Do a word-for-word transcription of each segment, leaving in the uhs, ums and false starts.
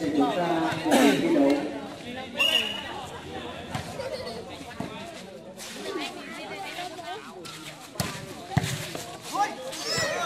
sẽ diễn ra một thi đấu.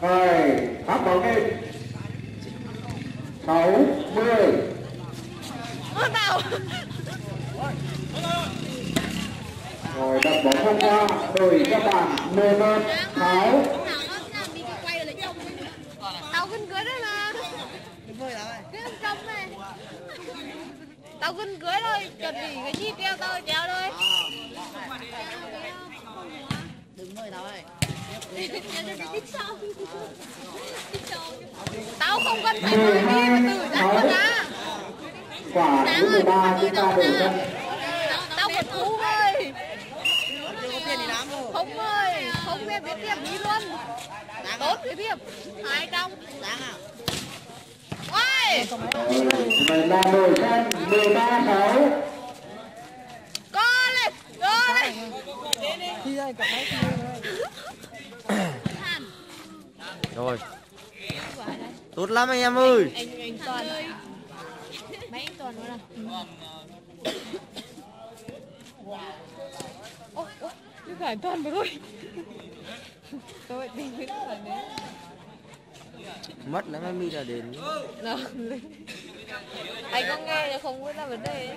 Rồi, phát bóng đi. sáu mươi. Vào. Rồi đặt bóng không qua, đổi các bạn mười một, sáu. Tao gần cưới rồi mà. Tao gần cưới rồi, chuẩn bị cái gì kêu tao kéo thôi. Đứng mời tao ơi. Tao không cần phải mời đi mà tự dắt con ra. Quả thứ mười ba chúng ta đổi ra. Tao còn thú ơi. Không ơi, không biết biết điểm đi luôn. Tốt cái điểm, hai trong. Đáng à? Ôi! Mình là đổi sang mười ba sáu. Cô lên, cô lên. Đi đây, cậu máy kia. Rồi. Tốt lắm anh em ơi. Anh, anh Toàn. Máy anh Toàn luôn à? Ôi, ôi. Chứ phải Toàn vào thôi. Tôi tính với Toàn đấy. Mất lắm em đi là đến. Anh có nghe là không biết ra vấn đề ấy.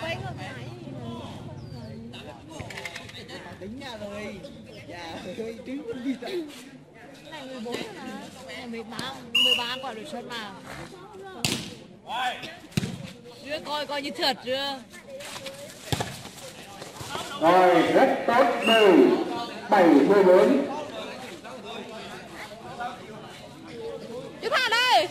Quay ngược lại. Tính ra rồi. Dạ ơi, trứng con gì vậy? Này mười bốn rồi nè. mười ba quả đội xuân mà. Đưa coi coi như thật chưa. Rồi rất tốt. Bảy mười bốn. Chúc hạ đây.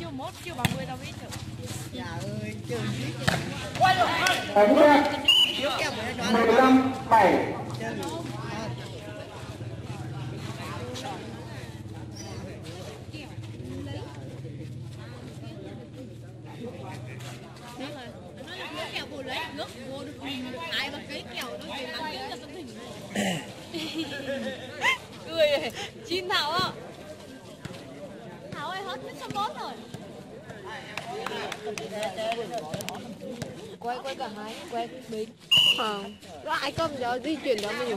Chưa mốt chưa bằng người đâu biết được. Dạ ơi chưa biết. Quay rồi. mười lăm bảy. Cười chín Thảo ạ. Thảo ơi hết hết xong bốn rồi. Quay quay cả hai, quay bính. Không. Đó ai cầm giờ di chuyển đó mà nhỉ.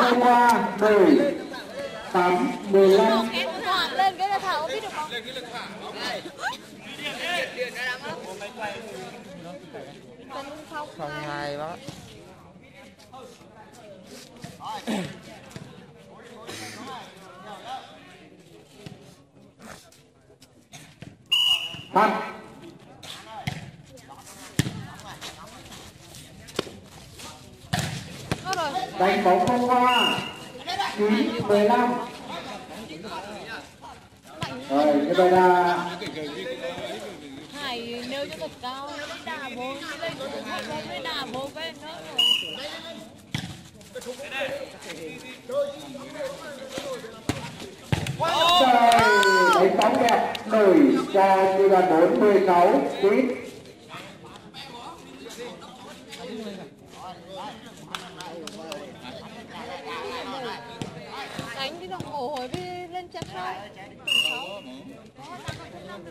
Hôm qua mười tám mười lăm. Hoạt lên cái là Thảo biết được không? Lên cái lực phản. Điện ra lắm. Không hai bác. Bắn. Đánh bóng không qua. Chín mười lăm. Rồi như vậy là Hải nêu cho thật cao. Đà bố lên cái đà bố cái nó rồi. Trời, đánh bóng đẹp, đổi cho đoàn bốn mười sáu, quý.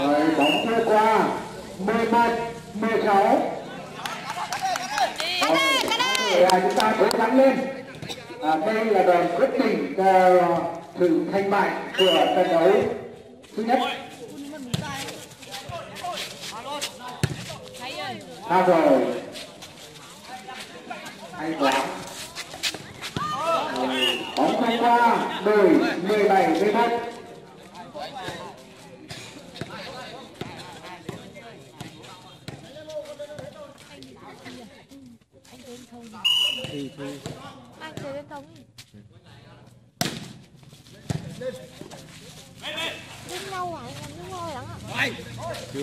Rồi bóng chơi qua mười một, mười sáu. Chúng ta cố gắng lên. À, đây là đoàn quyết định thử thành bại của trận đấu thứ nhất. À, rồi. Hay quá. Bóng chơi qua mười, mười bảy, mười một. Thì thôi. Anh chơi lên thống. Lên. Lên nhau hả? Đúng rồi lắm ạ. Chưa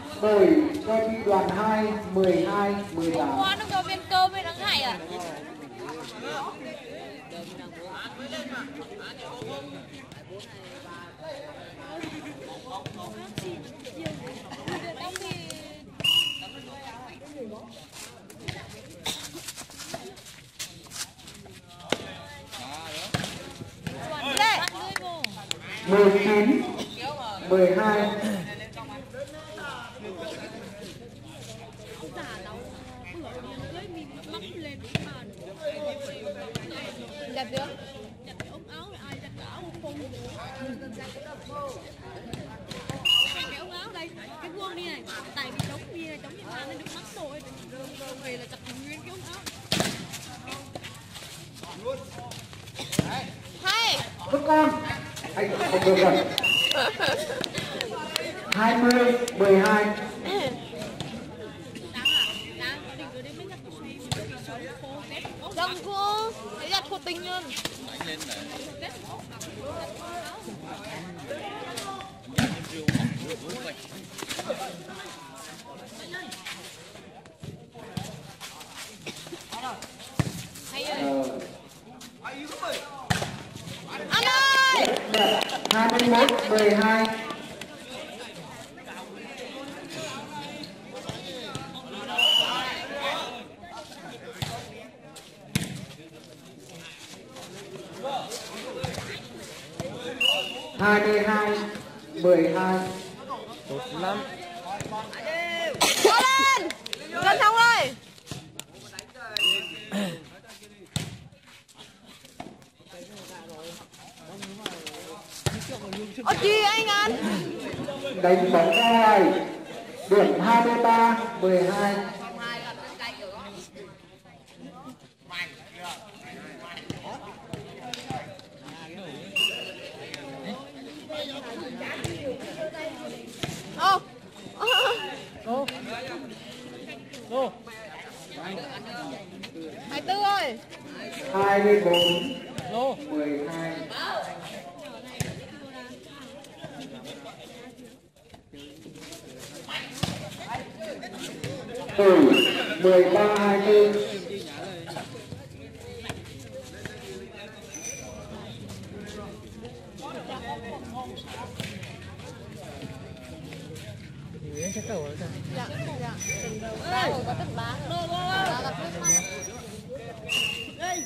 đổi cho chi đoàn hai, mười hai, mười tám. Không qua nó cho viên cơ mới đáng hại à? mười chín, mười hai. Mất con. Anh không được rồi. hai mươi, mười hai. Dòng cô, để giặt khổ tình hơn. hai mươi mốt, mười hai. hai mươi hai, mười hai. Tốt lắm. Cố lên. Gần xong rồi. Ôi chị anh ăn. Đánh bóng ngoài. Điểm hai mươi ba, mười hai. Ô. Ô. Ô. hai mươi tư ơi. hai mươi bốn, mười hai. mười ba, hai mươi tư. Dạ, dạ. Ba có tận ba. Đây.